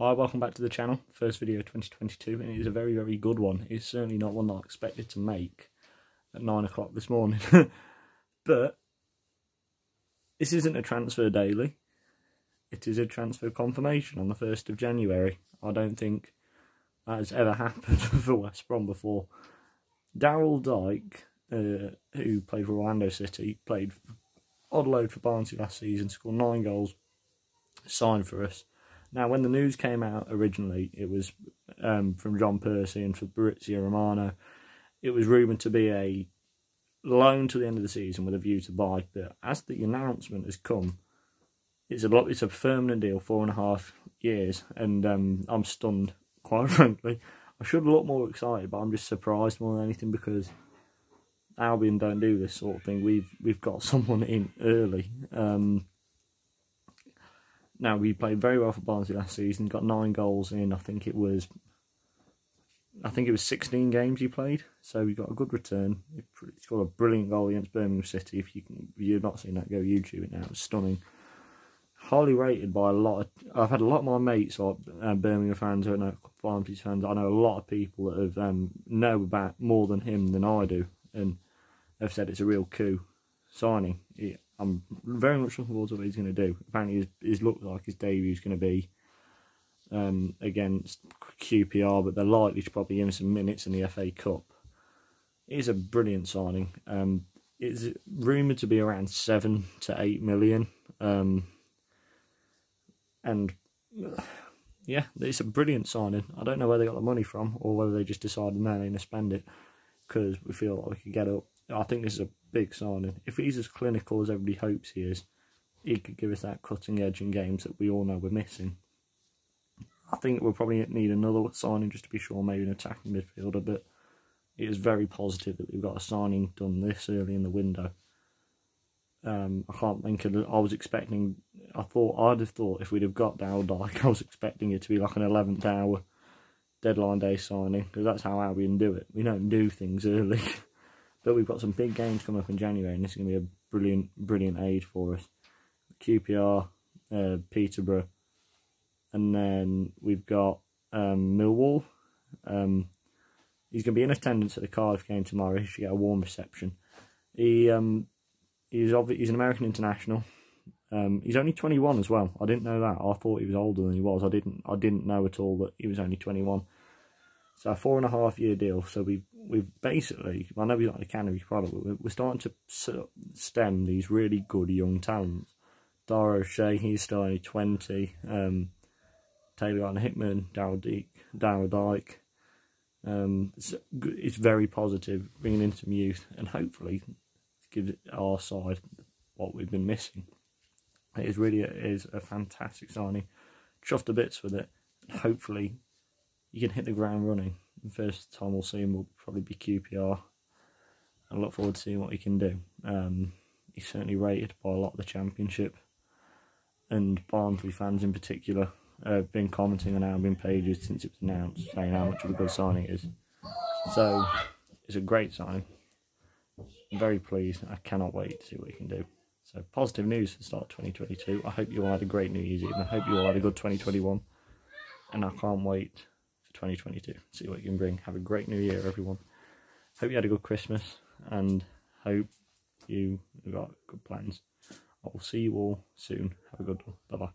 Alright, welcome back to the channel. First video of 2022, and it is a very, very good one. It's certainly not one that I expected to make at 9 o'clock this morning. But this isn't a transfer daily. It is a transfer confirmation on the 1st of January. I don't think that has ever happened for West Brom before. Daryl Dike, who played for Orlando City, played odd load for Barnsley last season, scored 9 goals, signed for us. Now, when the news came out originally, it was from John Percy and Fabrizio Romano. It was rumoured to be a loan to the end of the season with a view to buy. But as the announcement has come, it's a permanent deal, 4.5 years. And I'm stunned, quite frankly. I should look more excited, but I'm just surprised more than anything because Albion don't do this sort of thing. We've got someone in early. Now, we played very well for Barnsley last season, got 9 goals in, I think it was 16 games he played, so we got a good return. He scored a brilliant goal against Birmingham City. If you've not seen that, go YouTube it now, it's stunning. Highly rated by a lot of, I've had a lot of my mates, or Birmingham fans, I know Barnsley fans, I know a lot of people that have know about more than him than I do, and have said it's a real coup signing. Yeah. I'm very much looking forward to what he's going to do. Apparently, his look like his debut is going to be against QPR, but they're likely to probably give him some minutes in the FA Cup. It is a brilliant signing. It's rumoured to be around 7 to 8 million. And yeah, it's a brilliant signing. I don't know where they got the money from or whether they just decided now they're going to spend it because we feel like we could get up. I think this is a big signing. If he's as clinical as everybody hopes he is, he could give us that cutting edge in games that we all know we're missing. I think we'll probably need another signing just to be sure, maybe an attacking midfielder, but it is very positive that we've got a signing done this early in the window. I can't think of it. I'd have thought if we'd have got Daryl Dike, I was expecting it to be like an 11th hour deadline day signing, because that's how Albion do it. We don't do things early. But we've got some big games coming up in January, and this is going to be a brilliant, brilliant aid for us. QPR, Peterborough, and then we've got Millwall. He's going to be in attendance at the Cardiff game tomorrow. He should get a warm reception. He's an American international. He's only 21 as well. I didn't know that. I thought he was older than he was. I didn't know at all that he was only 21. So a 4.5 year deal. So we've basically, I know we're not a cannabis product, but we're starting to stem these really good young talents. Dara O'Shea, he's still only 20. Taylor on Hickman, Daryl Dike. It's very positive, bringing in some youth, and hopefully gives our side what we've been missing. It is really a fantastic signing. Chuffed to bits with it, and hopefully you can hit the ground running. The first time we'll see him will probably be QPR. I look forward to seeing what he can do. He's certainly rated by a lot of the Championship. And Barnsley fans in particular have been commenting on Albion pages since it was announced, saying how much of a good signing it is. So, it's a great signing. I'm very pleased. I cannot wait to see what he can do. So, positive news to start 2022. I hope you all had a great New Year's Eve. I hope you all had a good 2021. And I can't wait 2022. See what you can bring. Have a great new year, everyone. Hope you had a good Christmas, and hope you got good plans. I will see you all soon. Have a good one. Bye bye.